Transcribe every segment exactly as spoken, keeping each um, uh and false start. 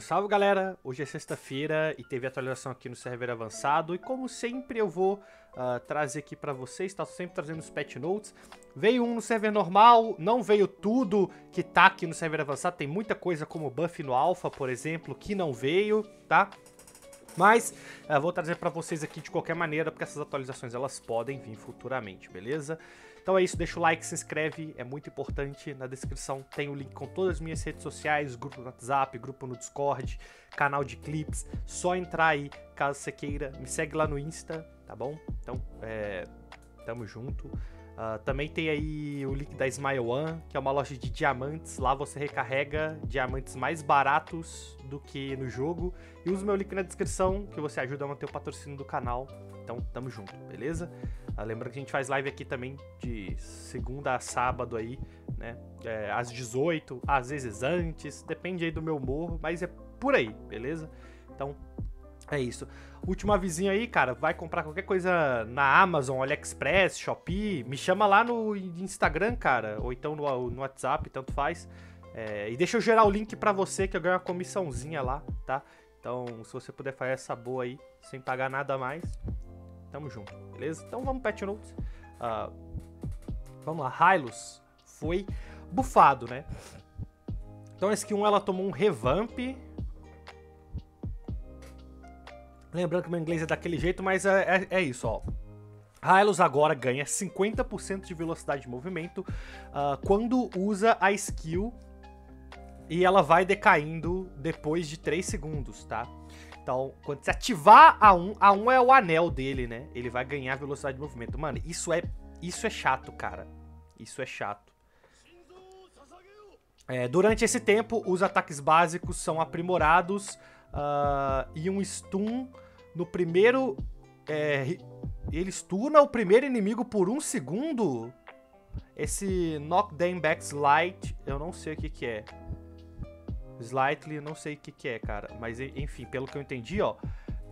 Salve galera, hoje é sexta-feira e teve atualização aqui no server avançado. E como sempre eu vou uh, trazer aqui pra vocês, tá sempre trazendo os patch notes. Veio um no server normal, não veio tudo que tá aqui no server avançado. Tem muita coisa como buff no alpha, por exemplo, que não veio, tá? Mas uh, vou trazer pra vocês aqui de qualquer maneira, porque essas atualizações elas podem vir futuramente, beleza? Então é isso, deixa o like, se inscreve, é muito importante. Na descrição tem o link com todas as minhas redes sociais, grupo no WhatsApp, grupo no Discord, canal de clipes. Só entrar aí, caso você queira, me segue lá no Insta, tá bom? Então, é, tamo junto. Uh, também tem aí o link da Smile One, que é uma loja de diamantes. Lá você recarrega diamantes mais baratos do que no jogo. E usa o meu link na descrição, que você ajuda a manter o patrocínio do canal. Então, tamo junto, beleza? Lembrando que a gente faz live aqui também de segunda a sábado aí, né? É, às dezoito, às vezes antes, depende aí do meu humor, mas é por aí, beleza? Então, é isso. Último avisinho aí, cara, vai comprar qualquer coisa na Amazon, AliExpress, Shopee, me chama lá no Instagram, cara, ou então no, no WhatsApp, tanto faz. É, e deixa eu gerar o link pra você que eu ganho uma comissãozinha lá, tá? Então, se você puder fazer essa boa aí, sem pagar nada a mais... Tamo junto, beleza? Então vamos patch notes. Uh, vamos lá, Hylos foi bufado, né? Então a skill um ela tomou um revamp. Lembrando que meu inglês é daquele jeito, mas é, é, é isso, ó. Hylos agora ganha cinquenta por cento de velocidade de movimento uh, quando usa a skill e ela vai decaindo depois de três segundos, tá? Então, quando você ativar a um, a um é o anel dele, né? Ele vai ganhar velocidade de movimento. Mano, isso é, isso é chato, cara. Isso é chato. É, durante esse tempo, os ataques básicos são aprimorados uh, e um stun no primeiro... É, ele stuna o primeiro inimigo por um segundo? Esse knockdown backslide, eu não sei o que que é. Slightly, não sei o que que é, cara. Mas, enfim, pelo que eu entendi, ó,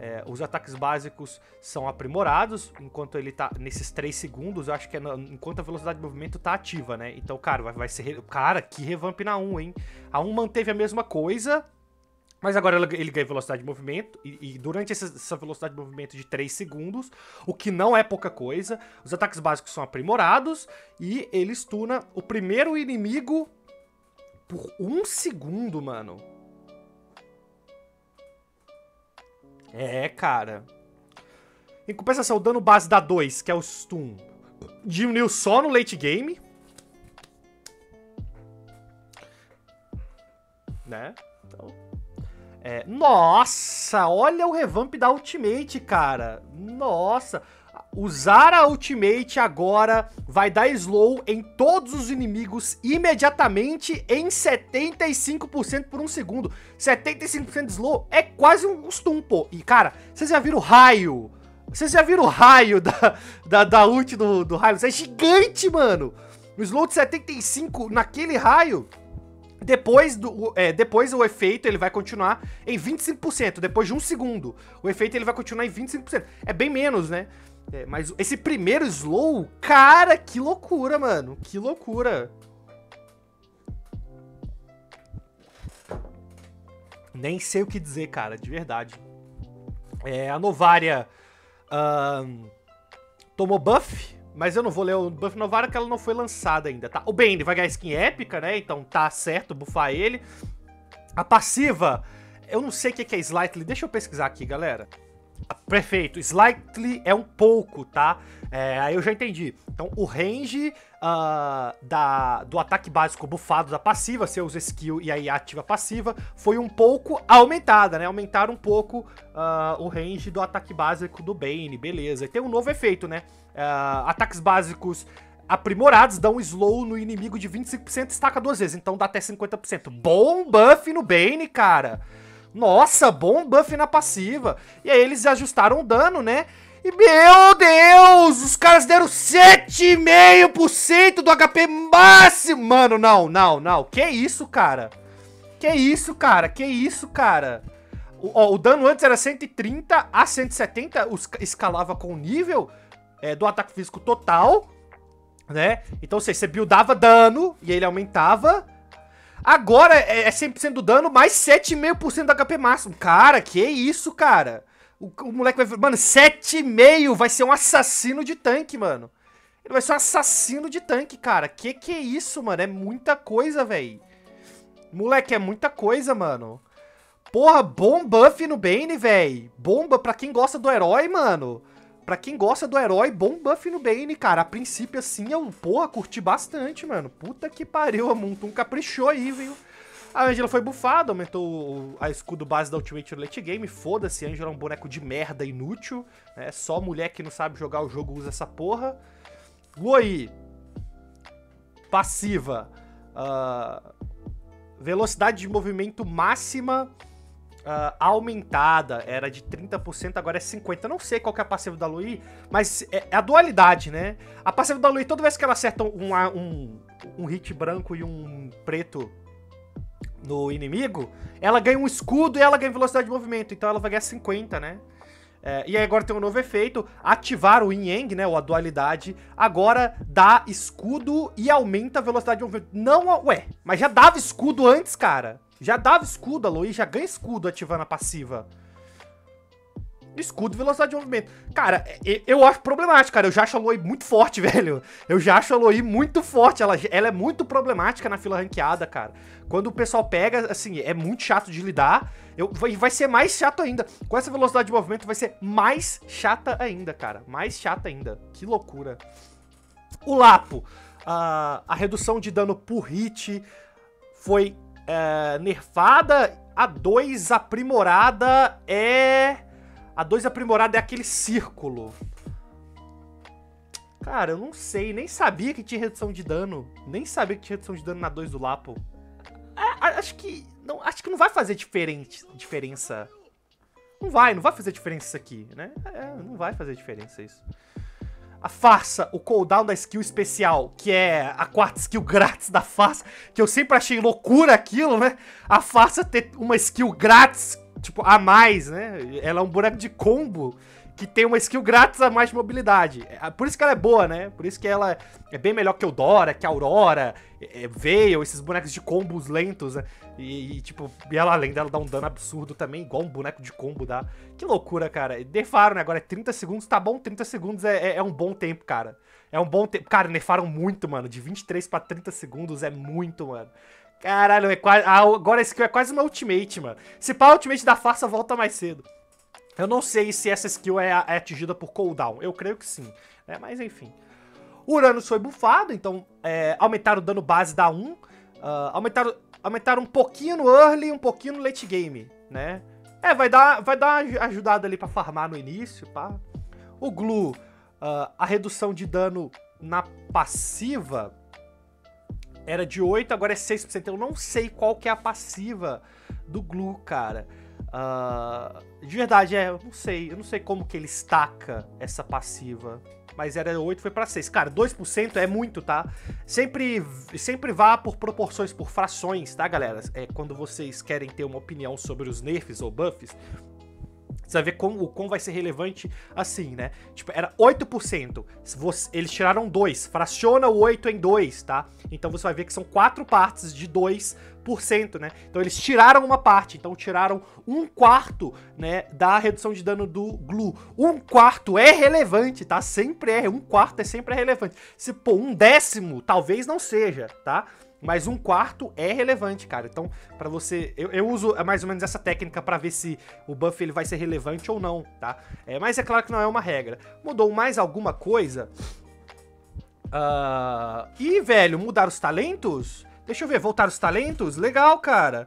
é, os ataques básicos são aprimorados, enquanto ele tá nesses três segundos, eu acho que é na, enquanto a velocidade de movimento tá ativa, né? Então, cara, vai, vai ser... Cara, que revamp na um, hein? A um manteve a mesma coisa, mas agora ele ganha velocidade de movimento, e, e durante essa, essa velocidade de movimento de três segundos, o que não é pouca coisa, os ataques básicos são aprimorados, e ele stuna o primeiro inimigo... Por um segundo, mano. É, cara. Em compensação, o dano base da dois, que é o stun, diminuiu só no late game. Né? Então, é, nossa, olha o revamp da ultimate, cara. Nossa. Usar a ultimate agora vai dar slow em todos os inimigos imediatamente em setenta e cinco por cento por um segundo. setenta e cinco por cento de slow é quase um stun, pô. E, cara, vocês já viram o raio? Vocês já viram o raio da, da, da ult do, do raio? Isso é gigante, mano. O slow de setenta e cinco por cento naquele raio. Depois, do, é, depois o efeito ele vai continuar em vinte e cinco por cento. Depois de um segundo, o efeito ele vai continuar em vinte e cinco por cento. É bem menos, né? É, mas esse primeiro slow, cara, que loucura, mano. Que loucura. Nem sei o que dizer, cara, de verdade. É, a Novaria uh, tomou buff, mas eu não vou ler o buff Novaria que ela não foi lançada ainda, tá? O Bane vai ganhar skin épica, né? Então tá certo buffar ele. A passiva, eu não sei o que é Slightly. Deixa eu pesquisar aqui, galera. Perfeito, slightly é um pouco, tá? É, aí eu já entendi. Então o range uh, da, do ataque básico bufado da passiva, você usa skill e aí ativa a passiva, foi um pouco aumentada, né? Aumentaram um pouco uh, o range do ataque básico do Bane, beleza. E tem um novo efeito, né? Uh, ataques básicos aprimorados dão slow no inimigo de vinte e cinco por cento, estaca duas vezes, então dá até cinquenta por cento. Bom buff no Bane, cara! Nossa, bom buff na passiva. E aí eles ajustaram o dano, né? E meu Deus, os caras deram sete vírgula cinco por cento do H P máximo. Mano, não, não, não. Que isso, cara? Que isso, cara? Que isso, cara? O, ó, o dano antes era cento e trinta a cento e setenta, os, escalava com o nível é, do ataque físico total, né? Então, ou seja, você buildava dano e ele aumentava. Agora é cem por cento do dano, mais sete vírgula cinco por cento do H P máximo. Cara, que isso, cara. O, o moleque vai... Mano, sete vírgula cinco vai ser um assassino de tanque, mano. Ele vai ser um assassino de tanque, cara. Que que é isso, mano? É muita coisa, velho. Moleque, é muita coisa, mano. Porra, bom buff no Bane, velho. Bomba pra quem gosta do herói, mano. Pra quem gosta do herói, bom buff no Bane, cara. A princípio, assim, eu, porra, curti bastante, mano. Puta que pariu, a Montum caprichou aí, viu? A Angela foi bufada, aumentou a escudo base da Ultimate no late game. Foda-se, a Angela é um boneco de merda inútil. É só mulher que não sabe jogar o jogo usa essa porra. Lou Yi. Passiva. Uh, velocidade de movimento máxima... Uh, aumentada, era de trinta por cento, agora é cinquenta por cento. Eu não sei qual que é a passiva da Lou Yi, mas é a dualidade, né? A passiva da Lou Yi, toda vez que ela acerta um, um, um hit branco e um preto no inimigo, ela ganha um escudo e ela ganha velocidade de movimento, então ela vai ganhar cinquenta, né? É, e aí agora tem um novo efeito, ativar o Yin Yang, né, ou a dualidade, agora dá escudo e aumenta a velocidade de movimento. Não, ué, mas já dava escudo antes, cara. Já dava escudo, a Lou Yi já ganha escudo ativando a passiva. Escudo e velocidade de movimento. Cara, eu acho problemático, cara. Eu já acho a Lou Yi muito forte, velho. Eu já acho a Lou Yi muito forte. Ela, ela é muito problemática na fila ranqueada, cara. Quando o pessoal pega, assim, é muito chato de lidar. Eu, vai, vai ser mais chato ainda. Com essa velocidade de movimento vai ser mais chata ainda, cara. Mais chata ainda. Que loucura. O Lapo. Uh, a redução de dano por hit foi... É, nerfada, a dois aprimorada é... A dois aprimorada é aquele círculo. Cara, eu não sei, nem sabia que tinha redução de dano. Nem sabia que tinha redução de dano na dois do Lapo. É, acho que... Não, acho que não vai fazer diferente, diferença. Não vai, não vai fazer diferença isso aqui, né? É, não vai fazer diferença isso. A farsa, o cooldown da skill especial, que é a quarta skill grátis da farsa, que eu sempre achei loucura aquilo, né? A farsa ter uma skill grátis, tipo, a mais, né? Ela é um boneco de combo que tem uma skill grátis a mais de mobilidade. Por isso que ela é boa, né? Por isso que ela é bem melhor que Eldora, que Aurora, é, Veil, esses bonecos de combos lentos, né? E, e tipo, e ela, além dela, dá um dano absurdo também, igual um boneco de combo dá. Que loucura, cara. Nerfaram, né? Agora é trinta segundos, tá bom, trinta segundos é, é, é um bom tempo, cara. É um bom tempo. Cara, nerfaram muito, mano. De vinte e três pra trinta segundos é muito, mano. Caralho, é quase... Ah, agora esse skill é quase uma ultimate, mano. Se pá, a ultimate da farsa volta mais cedo. Eu não sei se essa skill é atingida por cooldown. Eu creio que sim, né? Mas enfim. O Uranos foi bufado, então é, aumentaram o dano base da um. Uh, aumentaram, aumentaram um pouquinho no early e um pouquinho no late game, né? É, vai dar, vai dar uma ajudada ali pra farmar no início, pá. O Glue, uh, a redução de dano na passiva era de oito, agora é seis por cento. Eu não sei qual que é a passiva do Glue, cara. Uh, de verdade, é, eu não sei, eu não sei como que ele estaca essa passiva, mas era oito, foi pra seis. Cara, dois por cento é muito, tá? Sempre, sempre vá por proporções, por frações, tá, galera? É, quando vocês querem ter uma opinião sobre os nerfs ou buffs, você vai ver como, como vai ser relevante assim, né? Tipo, era oito por cento. Você, eles tiraram dois. Fraciona o oito em dois, tá? Então você vai ver que são quatro partes de dois por cento, né? Então eles tiraram uma parte. Então tiraram um quarto, né? Da redução de dano do Glue. Um quarto é relevante, tá? Sempre é. Um quarto é sempre relevante. Se, pô, um décimo, talvez não seja, tá? Mas um quarto é relevante, cara. Então, pra você... Eu, eu uso mais ou menos essa técnica pra ver se o buff ele vai ser relevante ou não, tá? É, mas é claro que não é uma regra. Mudou mais alguma coisa? Uh... Ih, velho, mudaram os talentos? Deixa eu ver, voltaram os talentos? Legal, cara.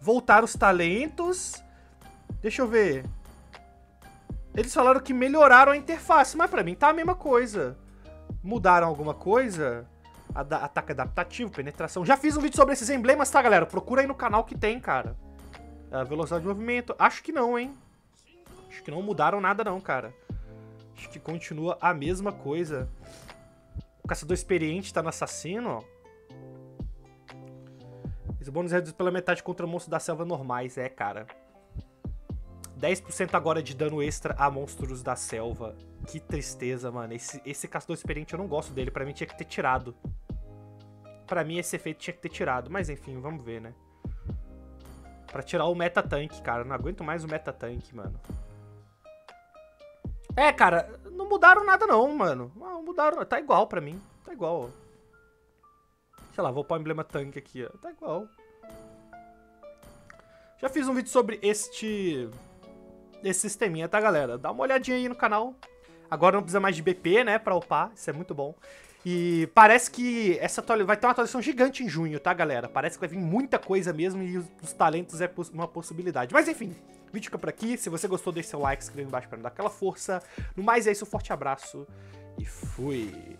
Voltaram os talentos. Deixa eu ver. Eles falaram que melhoraram a interface, mas pra mim tá a mesma coisa. Mudaram alguma coisa? Ataque adaptativo, penetração. Já fiz um vídeo sobre esses emblemas, tá, galera? Procura aí no canal que tem, cara. A velocidade de movimento. Acho que não, hein? Acho que não mudaram nada, não, cara. Acho que continua a mesma coisa. O caçador experiente tá no assassino, ó. Esse bônus é reduzido pela metade contra monstros da selva normais. É, cara. dez por cento agora de dano extra a monstros da selva. Que tristeza, mano. Esse, esse caçador experiente eu não gosto dele. Pra mim tinha que ter tirado. pra mim esse efeito tinha que ter tirado. Mas enfim, vamos ver, né? Pra tirar o meta tank, cara. Eu não aguento mais o meta tank, mano. É, cara, não mudaram nada não, mano. Não mudaram, tá igual pra mim. Tá igual, ó. Sei lá, vou pôr o emblema tanque aqui, ó. Tá igual. Já fiz um vídeo sobre este... esse sisteminha, tá, galera? Dá uma olhadinha aí no canal. Agora não precisa mais de B P, né, pra upar. Isso é muito bom. E parece que essa atualização... vai ter uma atualização gigante em junho, tá, galera? Parece que vai vir muita coisa mesmo e os talentos é uma possibilidade. Mas, enfim, o vídeo fica por aqui. Se você gostou, deixe seu like, se inscreva embaixo pra me dar aquela força. No mais, é isso. Um forte abraço e fui!